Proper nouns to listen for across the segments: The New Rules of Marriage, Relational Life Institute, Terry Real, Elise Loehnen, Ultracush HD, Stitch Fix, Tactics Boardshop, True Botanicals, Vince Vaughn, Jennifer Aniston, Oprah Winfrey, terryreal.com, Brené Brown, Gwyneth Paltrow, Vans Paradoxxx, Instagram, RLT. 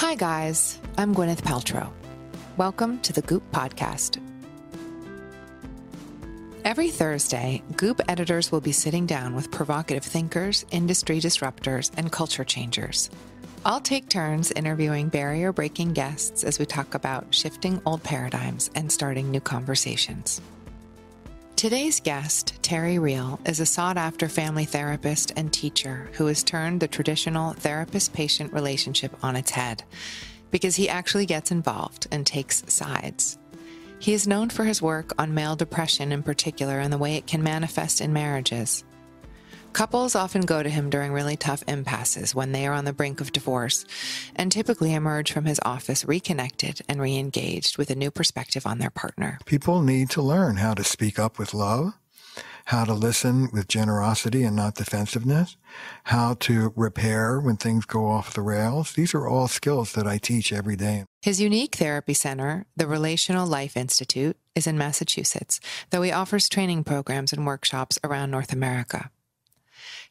Hi guys, I'm Gwyneth Paltrow. Welcome to the Goop Podcast. Every Thursday, Goop editors will be sitting down with provocative thinkers, industry disruptors, and culture changers. I'll take turns interviewing barrier-breaking guests as we talk about shifting old paradigms and starting new conversations. Today's guest, Terry Real, is a sought-after family therapist and teacher who has turned the traditional therapist-patient relationship on its head because he actually gets involved and takes sides. He is known for his work on male depression in particular and the way it can manifest in marriages. Couples often go to him during really tough impasses when they are on the brink of divorce and typically emerge from his office reconnected and re-engaged with a new perspective on their partner. People need to learn how to speak up with love, how to listen with generosity and not defensiveness, how to repair when things go off the rails. These are all skills that I teach every day. His unique therapy center, the Relational Life Institute, is in Massachusetts, though he offers training programs and workshops around North America.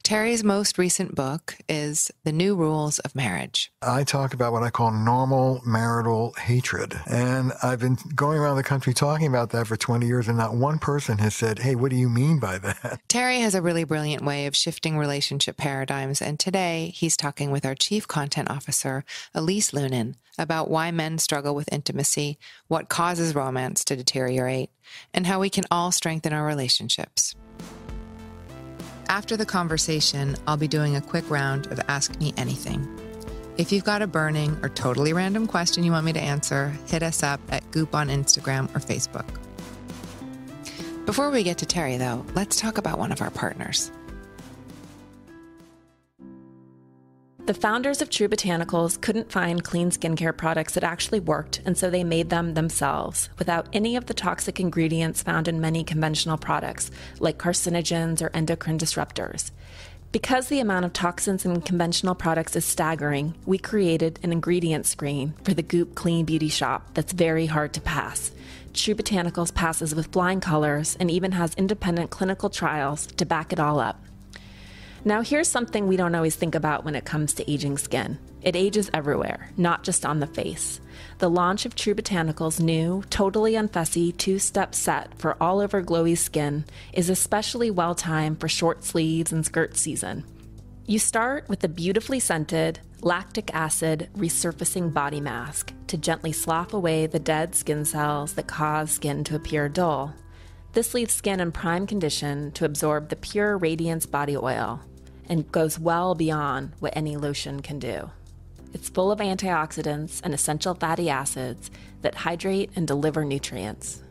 Terry's most recent book is The New Rules of Marriage. I talk about what I call normal marital hatred. And I've been going around the country talking about that for 20 years, and not one person has said, hey, what do you mean by that? Terry has a really brilliant way of shifting relationship paradigms. And today he's talking with our Chief Content Officer, Elise Loehnen, about why men struggle with intimacy, what causes romance to deteriorate, and how we can all strengthen our relationships. After the conversation, I'll be doing a quick round of Ask Me Anything. If you've got a burning or totally random question you want me to answer, hit us up at Goop on Instagram or Facebook. Before we get to Terry, though, let's talk about one of our partners. The founders of True Botanicals couldn't find clean skincare products that actually worked, and so they made them themselves without any of the toxic ingredients found in many conventional products, like carcinogens or endocrine disruptors. Because the amount of toxins in conventional products is staggering, we created an ingredient screen for the Goop Clean Beauty Shop that's very hard to pass. True Botanicals passes with flying colors and even has independent clinical trials to back it all up. Now, here's something we don't always think about when it comes to aging skin. It ages everywhere, not just on the face. The launch of True Botanicals' new, totally unfussy, two-step set for all-over glowy skin is especially well-timed for short sleeves and skirt season. You start with the beautifully scented, lactic acid resurfacing body mask to gently slough away the dead skin cells that cause skin to appear dull. This leaves skin in prime condition to absorb the pure Radiance body oil and goes well beyond what any lotion can do. It's full of antioxidants and essential fatty acids that hydrate and deliver nutrients.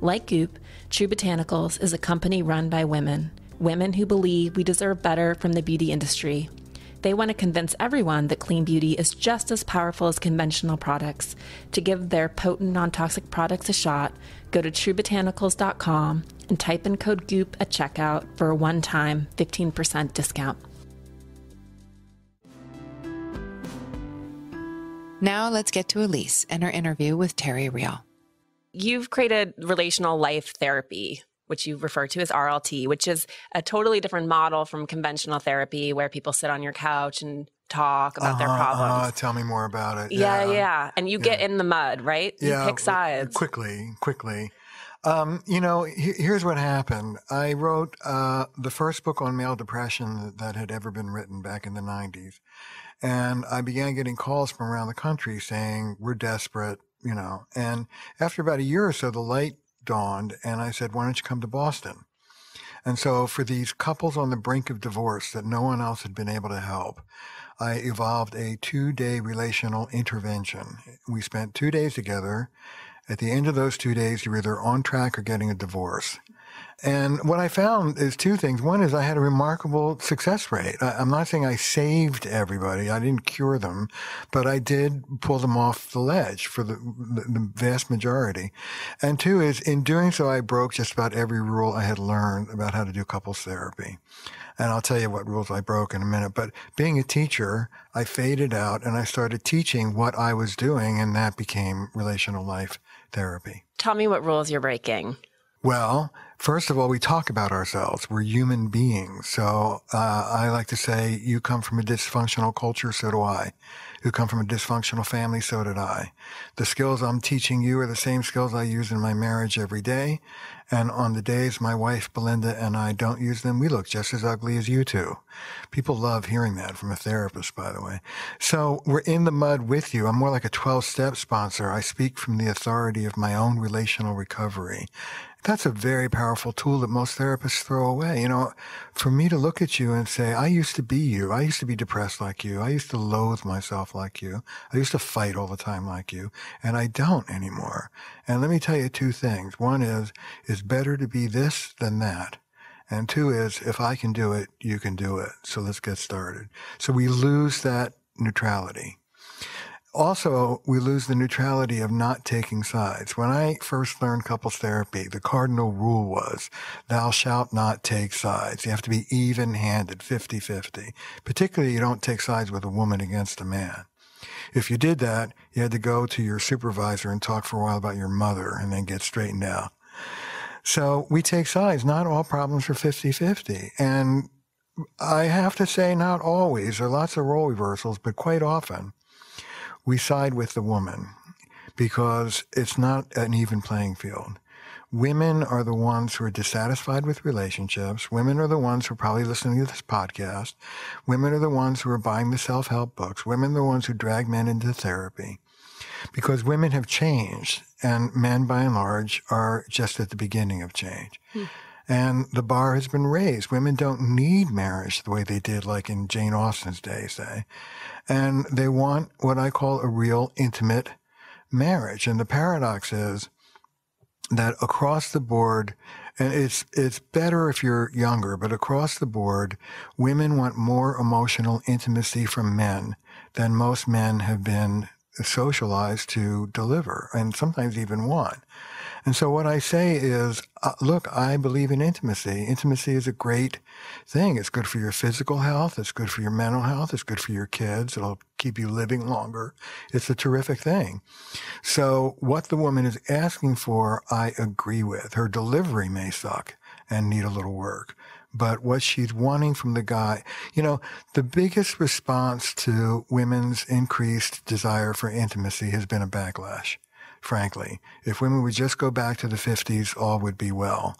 Like Goop, True Botanicals is a company run by women who believe we deserve better from the beauty industry. They want to convince everyone that clean beauty is just as powerful as conventional products. To give their potent, non-toxic products a shot, go to truebotanicals.com and type in code GOOP at checkout for a one-time 15% discount. Now let's get to Elise and her interview with Terry Real. You've created Relational Life Therapy, which you refer to as RLT, which is a totally different model from conventional therapy where people sit on your couch and talk about their problems. Tell me more about it. Yeah. And you get in the mud, right? You pick sides. Quickly. Here's what happened. I wrote the first book on male depression that had ever been written back in the 90s. And I began getting calls from around the country saying, we're desperate, you know. And after about a year or so, the light dawned, and I said, why don't you come to Boston? And so for these couples on the brink of divorce that no one else had been able to help, I evolved a two-day relational intervention. We spent 2 days together. At the end of those 2 days, you're either on track or getting a divorce. And what I found is two things. One is I had a remarkable success rate. I'm not saying I saved everybody. I didn't cure them, but I did pull them off the ledge for the vast majority. And two is in doing so, I broke just about every rule I had learned about how to do couples therapy. And I'll tell you what rules I broke in a minute. But being a teacher, I faded out and I started teaching what I was doing, and that became Relational Life Therapy. Tell me what rules you're breaking. Well, first of all, we talk about ourselves. We're human beings. So I like to say, you come from a dysfunctional culture, so do I. You come from a dysfunctional family, so did I. The skills I'm teaching you are the same skills I use in my marriage every day. And on the days my wife, Belinda, and I don't use them, we look just as ugly as you two. People love hearing that from a therapist, by the way. So we're in the mud with you. I'm more like a 12-step sponsor. I speak from the authority of my own relational recovery. That's a very powerful tool that most therapists throw away. You know, for me to look at you and say, I used to be you. I used to be depressed like you. I used to loathe myself like you. I used to fight all the time like you. And I don't anymore. And let me tell you two things. One is, it's better to be this than that. And two is, if I can do it, you can do it. So let's get started. So we lose that neutrality. Also, we lose the neutrality of not taking sides. When I first learned couples therapy, the cardinal rule was, thou shalt not take sides. You have to be even-handed, 50-50. Particularly, you don't take sides with a woman against a man. If you did that, you had to go to your supervisor and talk for a while about your mother and then get straightened out. So we take sides. Not all problems are 50-50. And I have to say, not always. There are lots of role reversals, but quite often, we side with the woman because it's not an even playing field. Women are the ones who are dissatisfied with relationships. Women are the ones who are probably listening to this podcast. Women are the ones who are buying the self-help books. Women are the ones who drag men into therapy because women have changed and men, by and large, are just at the beginning of change. Mm. And the bar has been raised. Women don't need marriage the way they did, like in Jane Austen's day, say. And they want what I call a real intimate marriage. And the paradox is that across the board, and it's better if you're younger, but across the board, women want more emotional intimacy from men than most men have been socialized to deliver, and sometimes even want. And so what I say is, look, I believe in intimacy. Intimacy is a great thing. It's good for your physical health. It's good for your mental health. It's good for your kids. It'll keep you living longer. It's a terrific thing. So what the woman is asking for, I agree with. Her delivery may suck and need a little work. But what she's wanting from the guy, you know, the biggest response to women's increased desire for intimacy has been a backlash. Frankly, if women would just go back to the 50s, all would be well.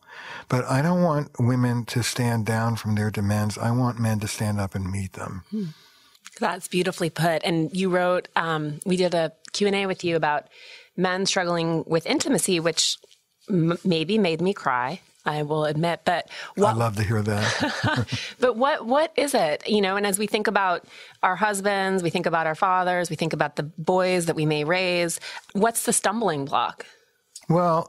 But I don't want women to stand down from their demands. I want men to stand up and meet them. Hmm. That's beautifully put. And you wrote, we did a Q&A with you about men struggling with intimacy, which maybe made me cry. I will admit, but I love to hear that. But what is it? You know, and as we think about our husbands, we think about our fathers, we think about the boys that we may raise, what's the stumbling block? Well,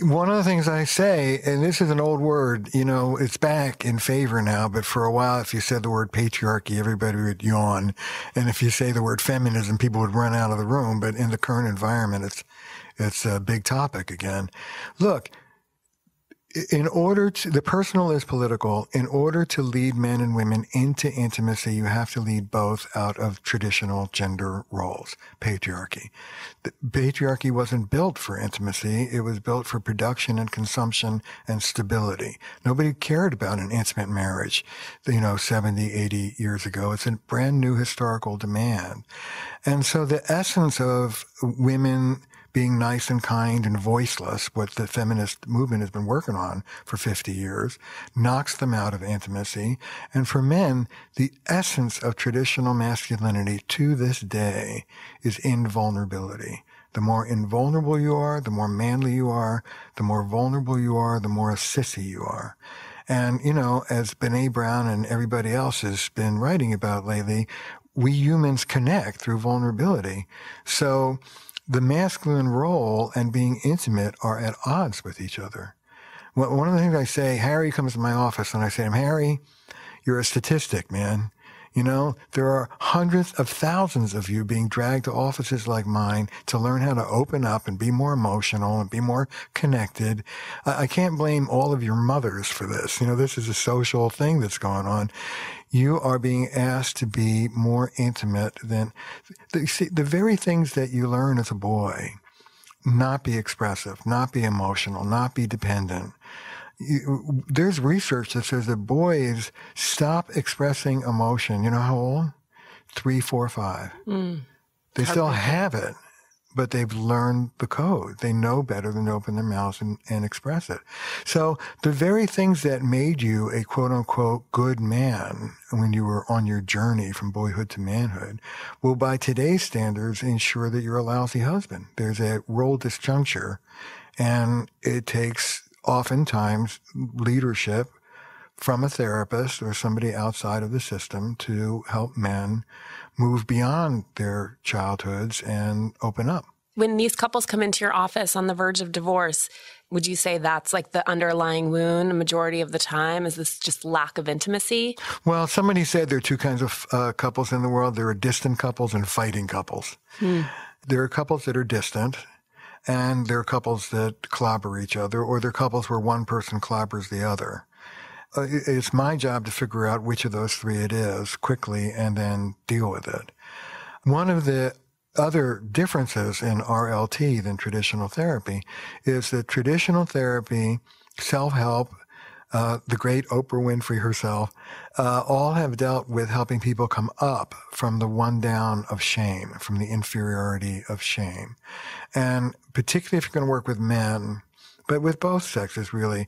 one of the things I say, and this is an old word, you know, it's back in favor now, but for a while, if you said the word patriarchy, everybody would yawn. And if you say the word feminism, people would run out of the room. But in the current environment, it's a big topic again. Look, the personal is political. In order to lead men and women into intimacy, you have to lead both out of traditional gender roles, patriarchy. The patriarchy wasn't built for intimacy. It was built for production and consumption and stability. Nobody cared about an intimate marriage, you know, 70, 80 years ago. It's a brand new historical demand. And so the essence of women being nice and kind and voiceless, what the feminist movement has been working on for 50 years, knocks them out of intimacy. And for men, the essence of traditional masculinity to this day is invulnerability. The more invulnerable you are, the more manly you are, the more vulnerable you are, the more a sissy you are. And, you know, as Brené Brown and everybody else has been writing about lately, we humans connect through vulnerability. So the masculine role and being intimate are at odds with each other. Well, one of the things I say, Harry comes to my office and I say to him, Harry, you're a statistic, man. You know, there are hundreds of thousands of you being dragged to offices like mine to learn how to open up and be more emotional and be more connected. I can't blame all of your mothers for this. You know, this is a social thing that's going on. You are being asked to be more intimate than the very things that you learn as a boy not be expressive, not be emotional, not be dependent. There's research that says that boys stop expressing emotion. You know how old? 3, 4, 5. Mm. They still have it, but they've learned the code. They know better than to open their mouths and express it. So the very things that made you a quote-unquote good man when you were on your journey from boyhood to manhood will, by today's standards, ensure that you're a lousy husband. There's a role disjuncture, and it takes oftentimes leadership from a therapist or somebody outside of the system to help men move beyond their childhoods and open up. When these couples come into your office on the verge of divorce, would you say that's like the underlying wound a majority of the time? Is this just lack of intimacy? Well, somebody said there are two kinds of couples in the world. There are distant couples and fighting couples. Hmm. There are couples that are distant, and there are couples that clobber each other, or there are couples where one person clobbers the other. It's my job to figure out which of those three it is quickly and then deal with it. One of the other differences in RLT than traditional therapy is that traditional therapy, self-help, the great Oprah Winfrey herself, all have dealt with helping people come up from the one down of shame, from the inferiority of shame. And particularly if you're going to work with men, but with both sexes, really,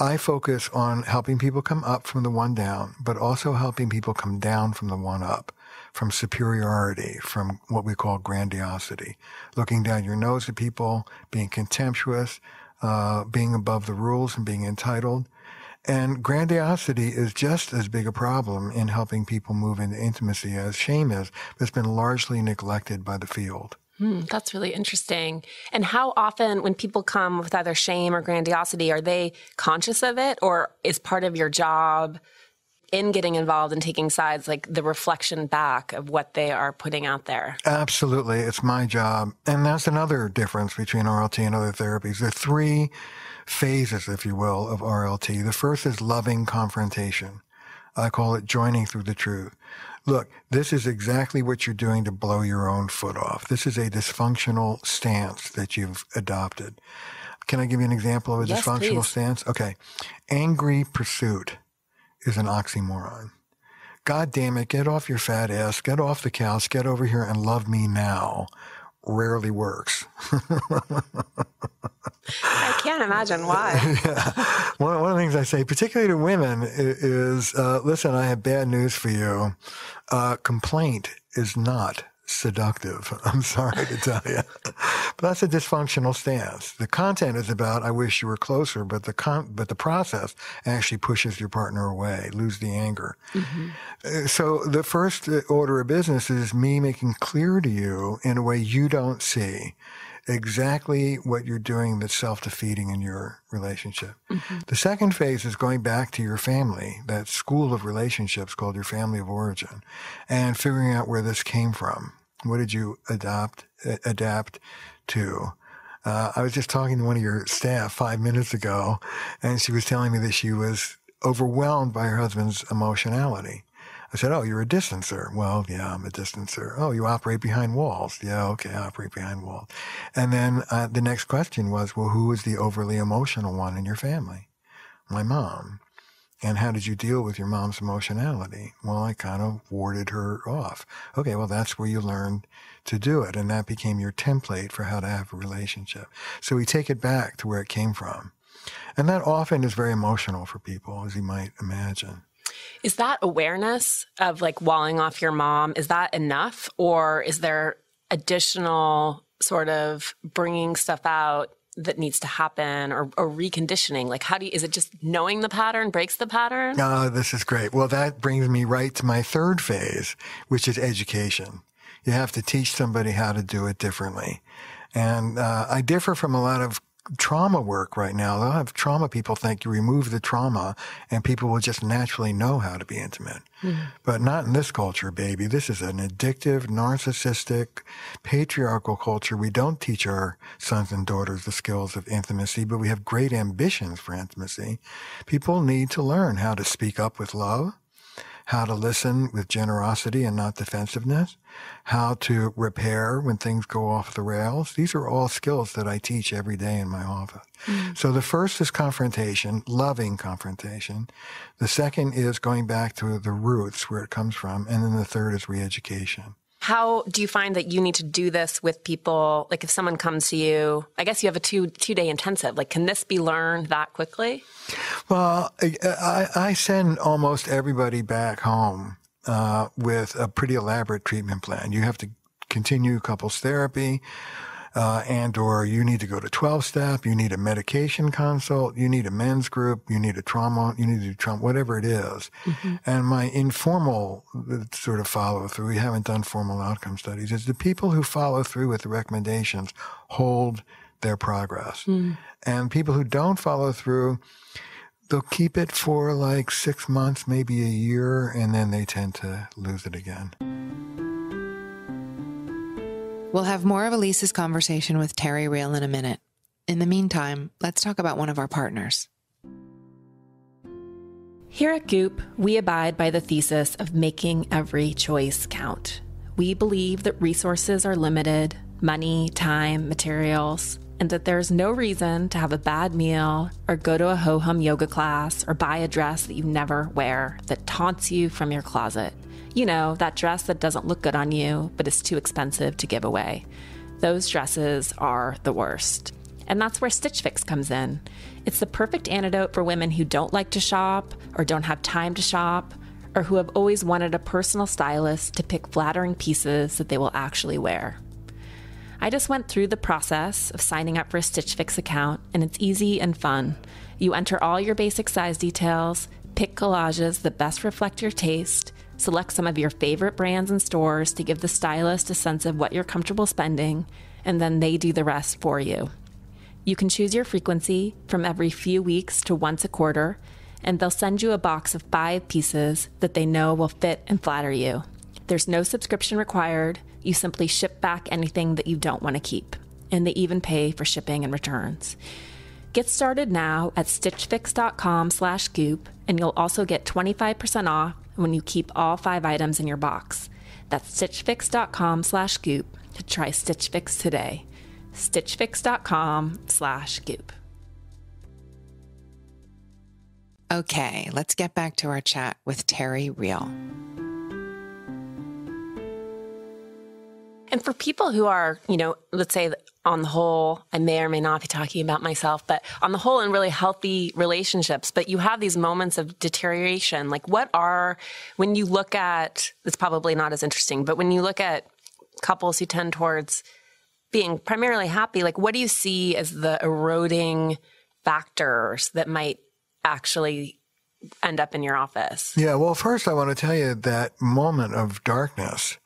I focus on helping people come up from the one down, but also helping people come down from the one up, from superiority, from what we call grandiosity, looking down your nose at people, being contemptuous, being above the rules and being entitled. And grandiosity is just as big a problem in helping people move into intimacy as shame is, but it's been largely neglected by the field. That's really interesting. And how often when people come with either shame or grandiosity, are they conscious of it? Or is part of your job in getting involved and taking sides, like the reflection back of what they are putting out there? Absolutely. It's my job. And that's another difference between RLT and other therapies. There are three phases, if you will, of RLT. The first is loving confrontation. I call it joining through the truth. Look, this is exactly what you're doing to blow your own foot off. This is a dysfunctional stance that you've adopted. Can I give you an example of a dysfunctional stance? Okay. Angry pursuit is an oxymoron. God damn it, get off your fat ass, get off the couch, get over here and love me now. Rarely works. I can't imagine why. Yeah. One of the things I say, particularly to women, is, listen, I have bad news for you. Complaint is not seductive. I'm sorry to tell you. But that's a dysfunctional stance. The content is about, I wish you were closer, but the process actually pushes your partner away. Lose the anger. Mm-hmm. So the first order of business is me making clear to you in a way you don't see exactly what you're doing that's self-defeating in your relationship. Mm-hmm. The second phase is going back to your family, that school of relationships called your family of origin, and figuring out where this came from. What did you adapt to? I was just talking to one of your staff 5 minutes ago, and she was telling me that she was overwhelmed by her husband's emotionality. I said, oh, you're a distancer. Well, yeah, I'm a distancer. Oh, you operate behind walls. Yeah, okay, I operate behind walls. And then the next question was, well, who was the overly emotional one in your family? My mom. And how did you deal with your mom's emotionality? Well, I kind of warded her off. Okay, well, that's where you learned to do it. And that became your template for how to have a relationship. So we take it back to where it came from. And that often is very emotional for people, as you might imagine. Is that awareness of like walling off your mom, is that enough? Or is there additional sort of bringing stuff out that needs to happen or reconditioning? Like is it just knowing the pattern breaks the pattern? Oh, this is great. Well, that brings me right to my third phase, which is education. You have to teach somebody how to do it differently. And I differ from a lot of trauma work right now. A lot of trauma people think you remove the trauma and people will just naturally know how to be intimate. Mm-hmm. But not in this culture, baby. This is an addictive, narcissistic, patriarchal culture. We don't teach our sons and daughters the skills of intimacy, but we have great ambitions for intimacy. People need to learn how to speak up with love, how to listen with generosity and not defensiveness, how to repair when things go off the rails. These are all skills that I teach every day in my office. Mm. So the first is confrontation, loving confrontation. The second is going back to the roots where it comes from. And then the third is re-education. How do you find that you need to do this with people? Like if someone comes to you, I guess you have a two-day intensive. Like, can this be learned that quickly? Well, I send almost everybody back home with a pretty elaborate treatment plan. You have to continue couples therapy and or you need to go to 12-step. You need a medication consult. You need a men's group. You need a trauma. You need to do trauma, whatever it is. Mm-hmm. And my informal sort of follow through, we haven't done formal outcome studies, is the people who follow through with the recommendations hold their progress. Mm. And people who don't follow through, they'll keep it for like 6 months, maybe a year, and then they tend to lose it again. We'll have more of Elise's conversation with Terry Real in a minute. In the meantime, let's talk about one of our partners. Here at Goop, we abide by the thesis of making every choice count. We believe that resources are limited, money, time, materials, and that there's no reason to have a bad meal or go to a ho-hum yoga class or buy a dress that you never wear that taunts you from your closet. You know, that dress that doesn't look good on you, but is too expensive to give away. Those dresses are the worst. And that's where Stitch Fix comes in. It's the perfect antidote for women who don't like to shop or don't have time to shop or who have always wanted a personal stylist to pick flattering pieces that they will actually wear. I just went through the process of signing up for a Stitch Fix account, and it's easy and fun. You enter all your basic size details, pick collages that best reflect your taste, select some of your favorite brands and stores to give the stylist a sense of what you're comfortable spending, and then they do the rest for you. You can choose your frequency from every few weeks to once a quarter, and they'll send you a box of 5 pieces that they know will fit and flatter you. There's no subscription required. You simply ship back anything that you don't want to keep, and they even pay for shipping and returns. Get started now at stitchfix.com/goop, and you'll also get 25% off when you keep all 5 items in your box. That's stitchfix.com/goop to try Stitch Fix today. stitchfix.com/goop. Okay, let's get back to our chat with Terry Real. And for people who are, you know, let's say on the whole, I may or may not be talking about myself, but on the whole in really healthy relationships, but you have these moments of deterioration. Like what are, when you look at, it's probably not as interesting, but when you look at couples who tend towards being primarily happy, like what do you see as the eroding factors that might actually end up in your office? Yeah, well, first I want to tell you that moment of darkness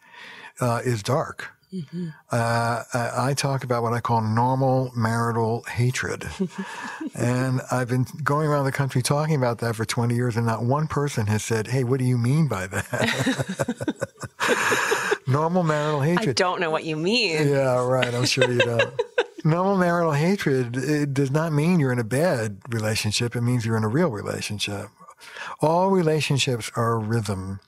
is dark. Mm-hmm. I talk about what I call normal marital hatred. And I've been going around the country talking about that for 20 years, and not one person has said, hey, what do you mean by that? Normal marital hatred. I don't know what you mean. Yeah, right. I'm sure you don't. Normal marital hatred, it does not mean you're in a bad relationship. It means you're in a real relationship. All relationships are a rhythm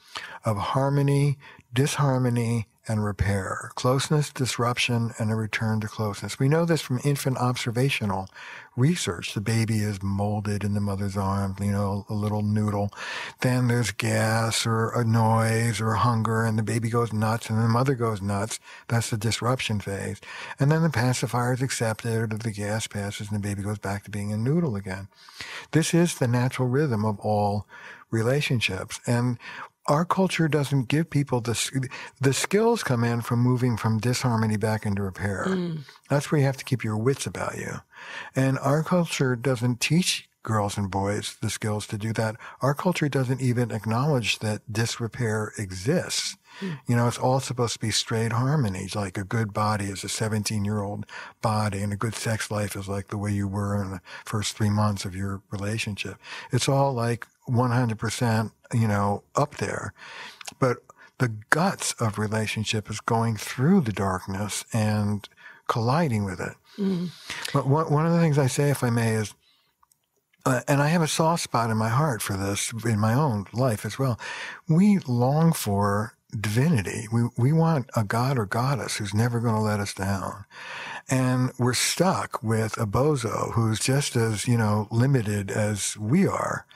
of harmony, disharmony, and repair, closeness, disruption, and a return to closeness. We know this from infant observational research. The baby is molded in the mother's arms, you know, a little noodle. Then there's gas or a noise or hunger, and the baby goes nuts, and the mother goes nuts. That's the disruption phase. And then the pacifier is accepted, or the gas passes, and the baby goes back to being a noodle again. This is the natural rhythm of all relationships. And our culture doesn't give people the skills come in from moving from disharmony back into repair. Mm. That's where you have to keep your wits about you. And our culture doesn't teach girls and boys the skills to do that. Our culture doesn't even acknowledge that disrepair exists. Mm. You know, it's all supposed to be straight harmonies, like a good body is a 17-year-old body and a good sex life is like the way you were in the first 3 months of your relationship. It's all like 100%, you know, up there. But the guts of relationship is going through the darkness and colliding with it. Mm. But one of the things I say, if I may, is and I have a soft spot in my heart for this in my own life as well. We long for divinity. We want a god or goddess who's never going to let us down. And we're stuck with a bozo who's just as, limited as we are.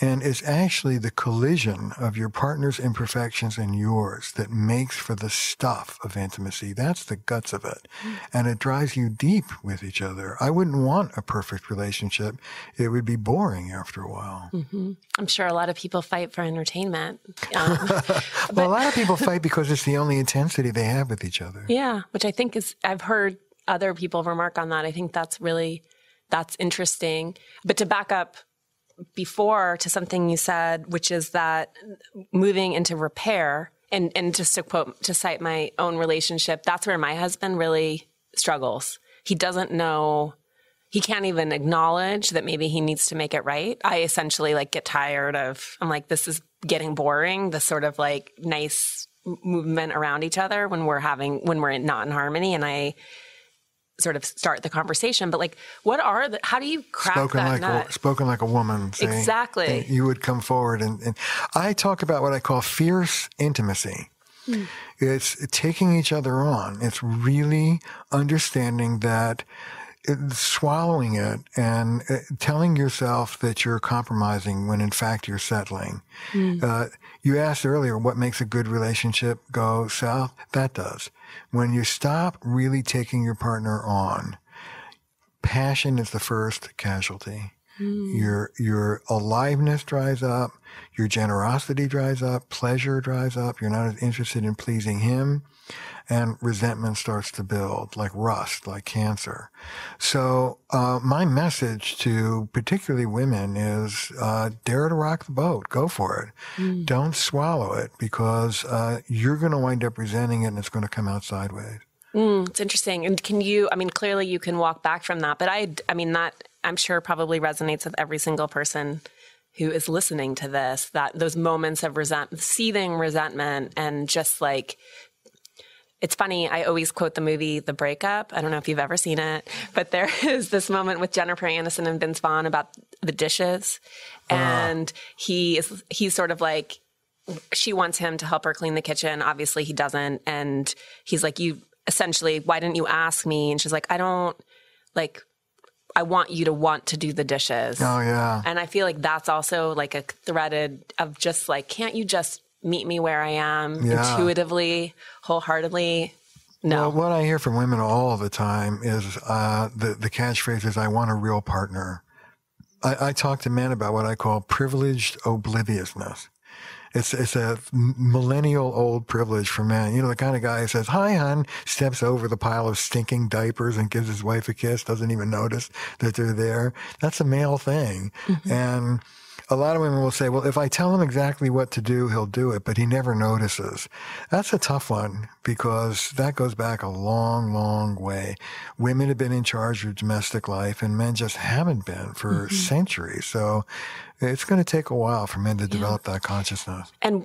And it's actually the collision of your partner's imperfections and yours that makes for the stuff of intimacy. That's the guts of it. And it drives you deep with each other. I wouldn't want a perfect relationship. It would be boring after a while. Mm-hmm. I'm sure a lot of people fight for entertainment. Well, a lot of people fight because it's the only intensity they have with each other. Yeah, which I think is, I've heard other people remark on that. I think that's interesting. But to back up before to something you said, which is that moving into repair, and just to cite my own relationship, that's where my husband really struggles. He doesn't know, he can't even acknowledge that maybe he needs to make it right. I essentially get tired of, I'm like, this is getting boring, this sort of nice movement around each other when we're not in harmony. And I sort of start the conversation, but how do you crack that nut? Spoken like a woman. See? Exactly. You would come forward and I talk about what I call fierce intimacy. Mm. It's taking each other on. It's really understanding that, swallowing it and telling yourself that you're compromising when in fact you're settling. Mm. You asked earlier what makes a good relationship go south. That does. When you stop really taking your partner on, passion is the first casualty. Mm. Your aliveness dries up, your generosity dries up, pleasure dries up, you're not as interested in pleasing him, and resentment starts to build, like rust, like cancer. So my message to particularly women is dare to rock the boat. Go for it. Mm. Don't swallow it, because you're going to wind up resenting it and it's going to come out sideways. Mm, it's interesting. And clearly you can walk back from that, but that I'm sure probably resonates with every single person who is listening to this, that those moments of seething resentment and just it's funny, I always quote the movie The Breakup. I don't know if you've ever seen it, but there is this moment with Jennifer Aniston and Vince Vaughn about the dishes. And he's sort of she wants him to help her clean the kitchen. Obviously he doesn't. And he's like, you essentially, why didn't you ask me? And she's like, I want you to want to do the dishes. Oh yeah. And I feel like that's also a threaded of just can't you just meet me where I am, yeah, intuitively, wholeheartedly? No. Well, what I hear from women all the time is the catchphrase is, I want a real partner. I talk to men about what I call privileged obliviousness. It's a millennial old privilege for men. The kind of guy who says, hi, hon, steps over the pile of stinking diapers and gives his wife a kiss, doesn't even notice that they're there. That's a male thing. Mm-hmm. And a lot of women will say, well, if I tell him exactly what to do, he'll do it, but he never notices. That's a tough one, because that goes back a long, long way. Women have been in charge of domestic life, and men just haven't been for mm-hmm. centuries. So it's going to take a while for men to develop that consciousness. And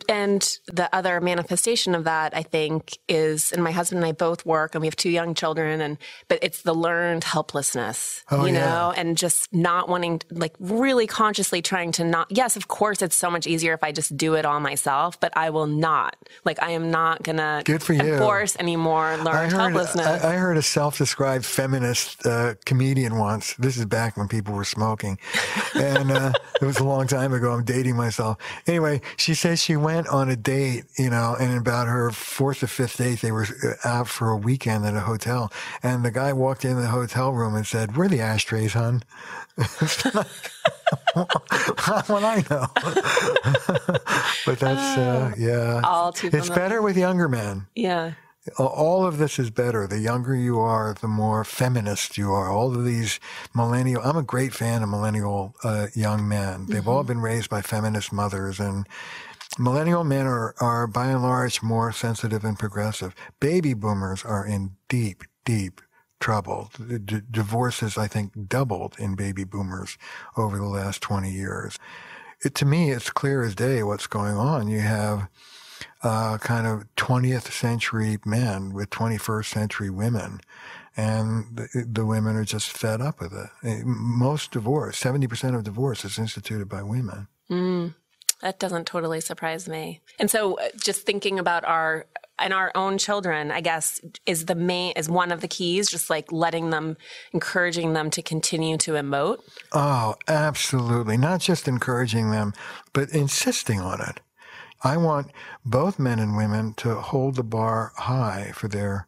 the other manifestation of that, I think, is, and my husband and I both work, and we have 2 young children, but it's the learned helplessness, and just not wanting, really consciously trying to not. Yes, of course, it's so much easier if I just do it all myself, but I will not. I am not going to enforce anymore learned helplessness. I heard a self-described feminist comedian once. This is back when people were smoking, and it was a long time ago. I'm dating myself. Anyway, she says she went on a date, and about her 4th or 5th date, they were out for a weekend at a hotel. And the guy walked into the hotel room and said, "Where are the ashtrays, hon?" Not what I know. But that's, all too familiar. It's better with younger men. Yeah. All of this is better. The younger you are, the more feminist you are. All of these millennial, I'm a great fan of millennial young men. They've mm-hmm. all been raised by feminist mothers, and millennial men are by and large more sensitive and progressive. Baby boomers are in deep, deep trouble. Divorces, I think, doubled in baby boomers over the last 20 years. To me, it's clear as day what's going on. You have kind of 20th century men with 21st century women. And the women are just fed up with it. Most divorce, 70% of divorce is instituted by women. Mm, that doesn't totally surprise me. And so just thinking about our own children, I guess, is one of the keys, just like encouraging them to continue to emote? Oh, absolutely. Not just encouraging them, but insisting on it. I want both men and women to hold the bar high for their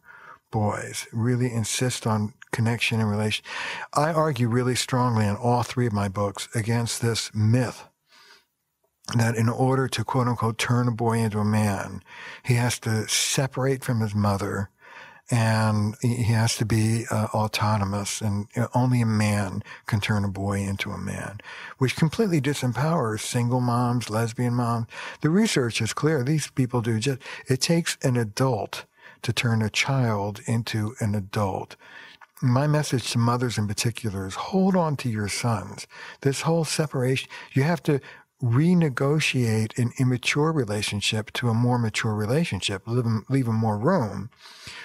boys, really insist on connection and relation. I argue really strongly in all three of my books against this myth that in order to, quote unquote, turn a boy into a man, he has to separate from his mother and he has to be autonomous, and only a man can turn a boy into a man, which completely disempowers single moms, lesbian moms. The research is clear. These people it takes an adult to turn a child into an adult. My message to mothers in particular is hold on to your sons. This whole separation, you have to renegotiate an immature relationship to a more mature relationship, leave them more room,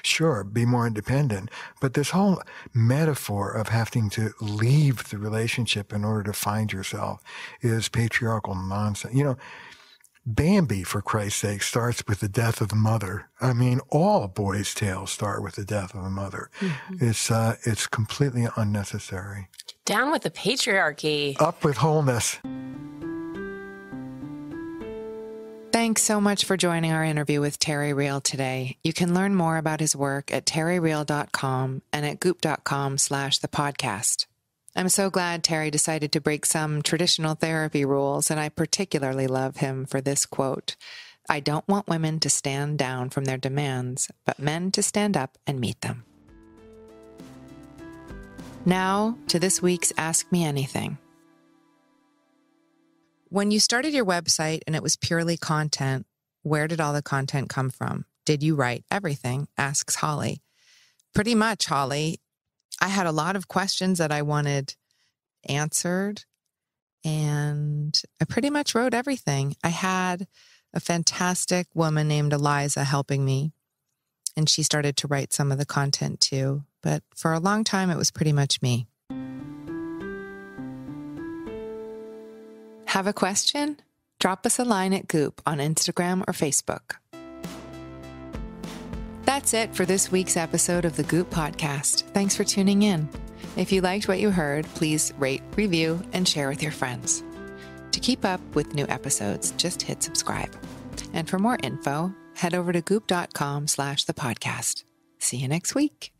sure, be more independent. But this whole metaphor of having to leave the relationship in order to find yourself is patriarchal nonsense. You know, Bambi, for Christ's sake, starts with the death of a mother. I mean, all boys' tales start with the death of a mother. Mm-hmm. It's completely unnecessary. Down with the patriarchy. Up with wholeness. Thanks so much for joining our interview with Terry Real today. You can learn more about his work at terryreal.com and at goop.com/the podcast. I'm so glad Terry decided to break some traditional therapy rules, and I particularly love him for this quote. I don't want women to stand down from their demands, but men to stand up and meet them. Now to this week's Ask Me Anything. When you started your website and it was purely content, where did all the content come from? Did you write everything? Asks Holly. Pretty much, Holly. I had a lot of questions that I wanted answered, and I pretty much wrote everything. I had a fantastic woman named Eliza helping me, and she started to write some of the content too. But for a long time, it was pretty much me. Have a question? Drop us a line at Goop on Instagram or Facebook. That's it for this week's episode of the Goop Podcast. Thanks for tuning in. If you liked what you heard, please rate, review, and share with your friends. To keep up with new episodes, just hit subscribe. And for more info, head over to goop.com/the podcast. See you next week.